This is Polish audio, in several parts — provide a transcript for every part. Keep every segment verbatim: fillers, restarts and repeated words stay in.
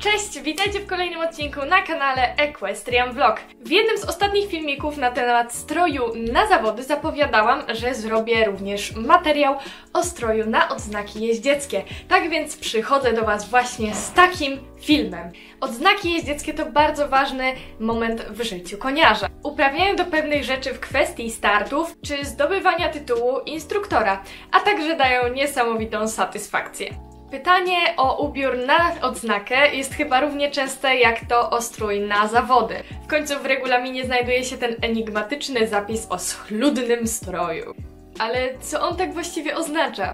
Cześć, witajcie w kolejnym odcinku na kanale Equestrian Vlog. W jednym z ostatnich filmików na temat stroju na zawody zapowiadałam, że zrobię również materiał o stroju na odznaki jeździeckie. Tak więc przychodzę do Was właśnie z takim filmem. Odznaki jeździeckie to bardzo ważny moment w życiu koniarza. Uprawiają do pewnych rzeczy w kwestii startów czy zdobywania tytułu instruktora, a także dają niesamowitą satysfakcję. Pytanie o ubiór na odznakę jest chyba równie częste jak to o strój na zawody. W końcu w regulaminie znajduje się ten enigmatyczny zapis o schludnym stroju. Ale co on tak właściwie oznacza?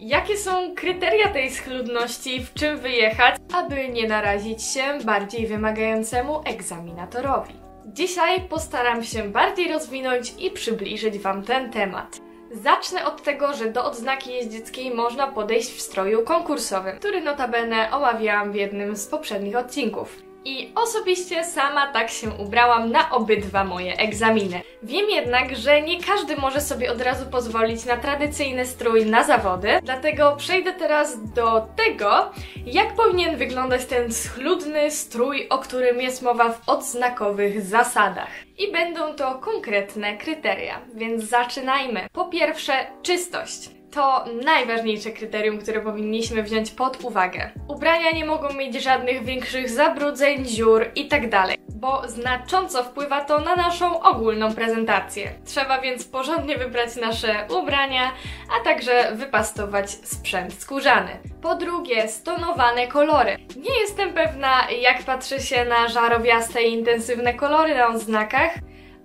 Jakie są kryteria tej schludności, w czym wyjechać, aby nie narazić się bardziej wymagającemu egzaminatorowi? Dzisiaj postaram się bardziej rozwinąć i przybliżyć Wam ten temat. Zacznę od tego, że do odznaki jeździeckiej można podejść w stroju konkursowym, który notabene omawiałam w jednym z poprzednich odcinków. I osobiście sama tak się ubrałam na obydwa moje egzaminy. Wiem jednak, że nie każdy może sobie od razu pozwolić na tradycyjny strój na zawody, dlatego przejdę teraz do tego, jak powinien wyglądać ten schludny strój, o którym jest mowa w odznakowych zasadach. I będą to konkretne kryteria, więc zaczynajmy. Po pierwsze, czystość. To najważniejsze kryterium, które powinniśmy wziąć pod uwagę. Ubrania nie mogą mieć żadnych większych zabrudzeń, dziur itd., bo znacząco wpływa to na naszą ogólną prezentację. Trzeba więc porządnie wybrać nasze ubrania, a także wypastować sprzęt skórzany. Po drugie, stonowane kolory. Nie jestem pewna, jak patrzy się na żarowiaste i intensywne kolory na odznakach,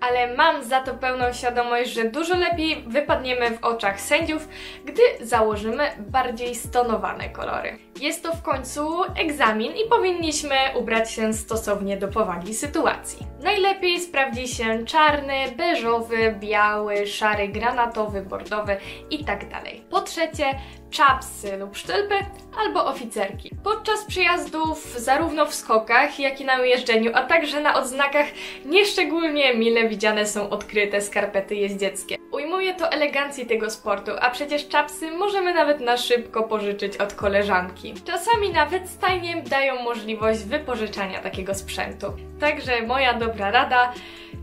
ale mam za to pełną świadomość, że dużo lepiej wypadniemy w oczach sędziów, gdy założymy bardziej stonowane kolory. Jest to w końcu egzamin i powinniśmy ubrać się stosownie do powagi sytuacji. Najlepiej sprawdzi się czarny, beżowy, biały, szary, granatowy, bordowy itd. Po trzecie, czapsy lub sztylpy albo oficerki. Podczas przyjazdów zarówno w skokach, jak i na ujeżdżeniu, a także na odznakach nieszczególnie mile widziane są odkryte skarpety jeździeckie. Ujmuje to elegancji tego sportu, a przecież czapsy możemy nawet na szybko pożyczyć od koleżanki. Czasami nawet stajnie dają możliwość wypożyczania takiego sprzętu. Także moja dobra rada,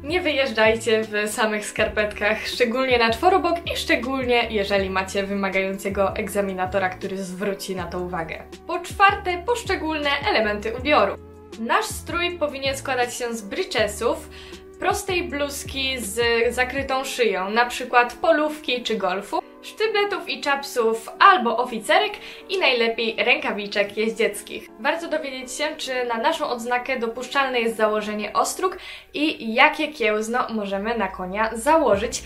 nie wyjeżdżajcie w samych skarpetkach, szczególnie na czworobok i szczególnie jeżeli macie wymagającego egzaminatora, który zwróci na to uwagę. Po czwarte, poszczególne elementy ubioru. Nasz strój powinien składać się z bryczesów, prostej bluzki z zakrytą szyją, na przykład polówki czy golfu, sztybletów i czapsów albo oficerek i najlepiej rękawiczek jeździeckich. Warto dowiedzieć się, czy na naszą odznakę dopuszczalne jest założenie ostróg i jakie kiełzno możemy na konia założyć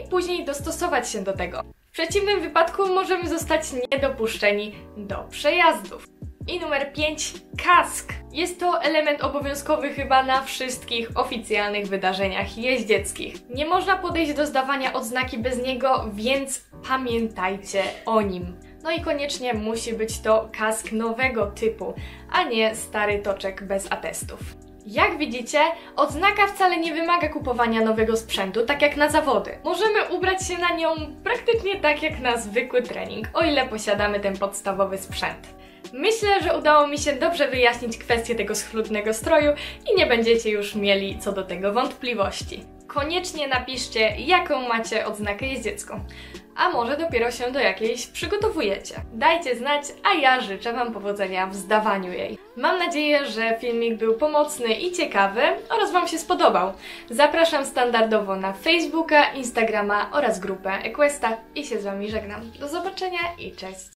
i później dostosować się do tego. W przeciwnym wypadku możemy zostać niedopuszczeni do przejazdów. I numer pięć. Kask. Jest to element obowiązkowy chyba na wszystkich oficjalnych wydarzeniach jeździeckich. Nie można podejść do zdawania odznaki bez niego, więc pamiętajcie o nim. No i koniecznie musi być to kask nowego typu, a nie stary toczek bez atestów. Jak widzicie, odznaka wcale nie wymaga kupowania nowego sprzętu, tak jak na zawody. Możemy ubrać się na nią praktycznie tak jak na zwykły trening, o ile posiadamy ten podstawowy sprzęt. Myślę, że udało mi się dobrze wyjaśnić kwestię tego schludnego stroju i nie będziecie już mieli co do tego wątpliwości. Koniecznie napiszcie, jaką macie odznakę jeździecką, a może dopiero się do jakiejś przygotowujecie. Dajcie znać, a ja życzę Wam powodzenia w zdawaniu jej. Mam nadzieję, że filmik był pomocny i ciekawy oraz Wam się spodobał. Zapraszam standardowo na Facebooka, Instagrama oraz grupę Equesta i się z Wami żegnam. Do zobaczenia i cześć!